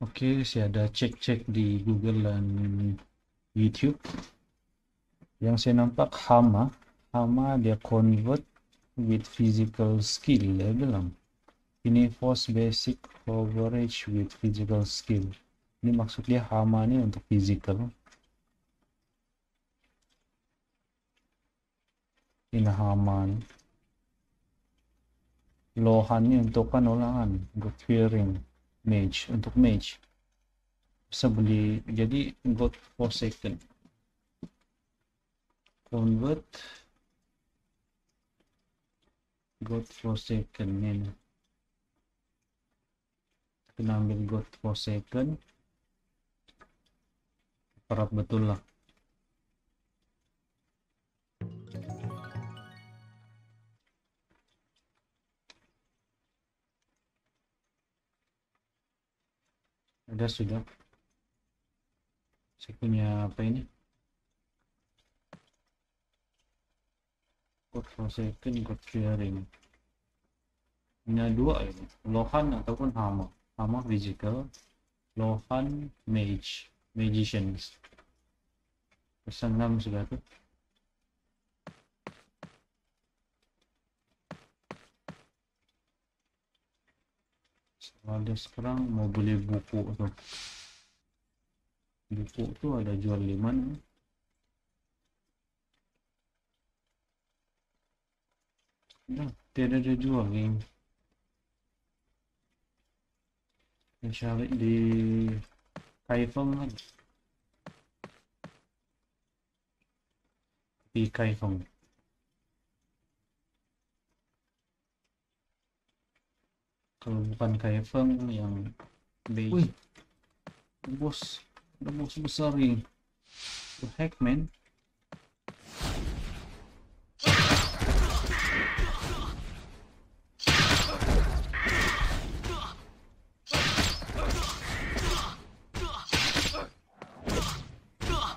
Oke, saya ada cek-cek di Google dan YouTube. Yang saya nampak Hama dia convert with physical skill. Dia bilang ini force basic coverage with physical skill. Ini maksudnya Hama ini untuk physical. Ini Hama ini. Lohan ini untuk penolakan, untuk fearing. Mage, untuk mage bisa beli jadi got forsaken convert got forsaken ini kita ambil got forsaken perap betul lah ada sudah saya punya apa ini god forsaken god fearing punya dua ini Lohan ataupun Hama physical Lohan magicians pesan 6 sudah tuh ada sekarang mau beli buku tuh ada jual di mana nah, tidak ada jual game yang cari di Kaifeng lagi di Kaifeng kalau bukan Kaifeng yang base. Wih, the boss besar ini. The heck man.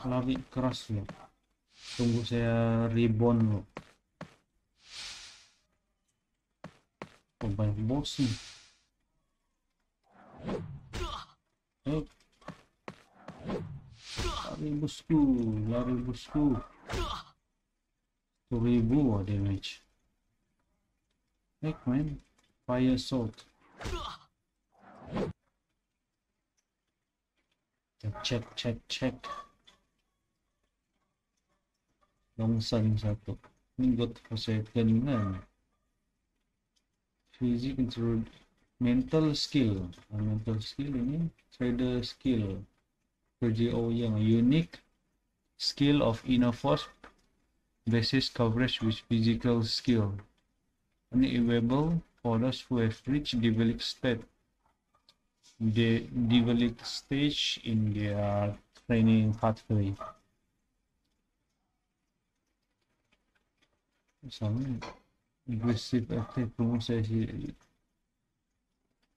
Lari keras loh. Tunggu saya rebound loh. Oh, banyak boss nih. Lari bosku 1000 damage heck man fire sword cek Longsan 1 ini got forsaken kan fisik include mental skill ini trader skill PGO yang unique skill of inner force basis coverage with physical skill ini available for those who have reached developed stage in their training pathway misalnya aggressive attack promotion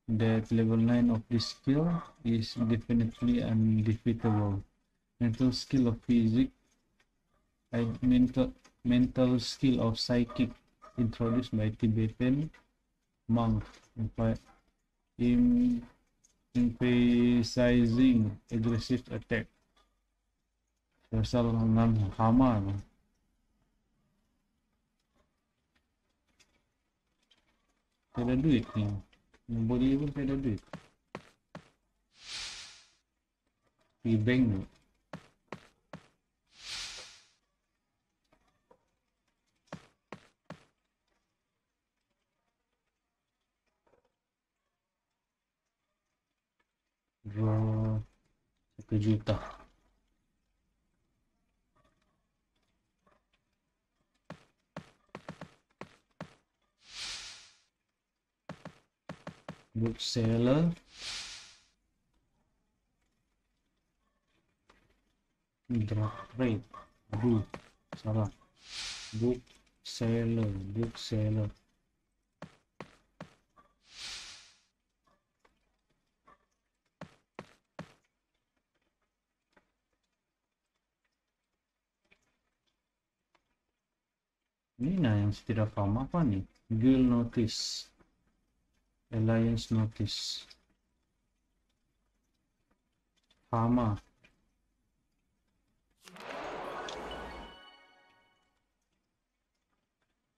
that level 9 of this skill is definitely undefeatable. Mental skill of physics and mental skill of psychic introduced by Tibetan monk emphasizing aggressive attack. Pasal 6 Hama. Tidak ada duit nih. Membeli pun saya ada duit di bank ni wow, 1 juta bookseller drop rate aduh salah bookseller ini nah yang tidak paham apa nih guild notice Alliance notice Farmer.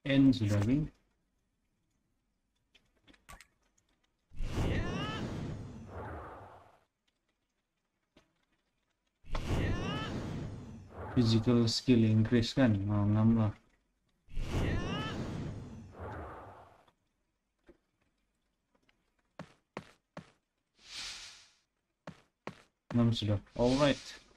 N gì là gì? Physical skill increase kan? Oh, 6 lah. Sudah. All right.